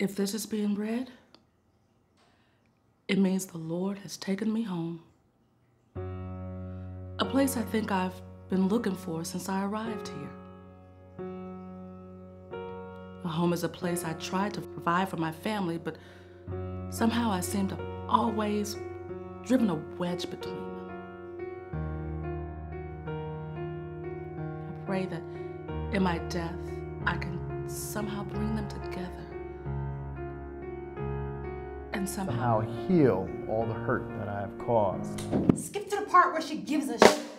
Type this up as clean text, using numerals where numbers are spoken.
If this is being read, it means the Lord has taken me home. A place I think I've been looking for since I arrived here. A home is a place I tried to provide for my family, but somehow I seem to have always driven a wedge between them. I pray that in my death, I can somehow bring them together. And somehow heal all the hurt that I have caused. Skip to the part where she gives a shit.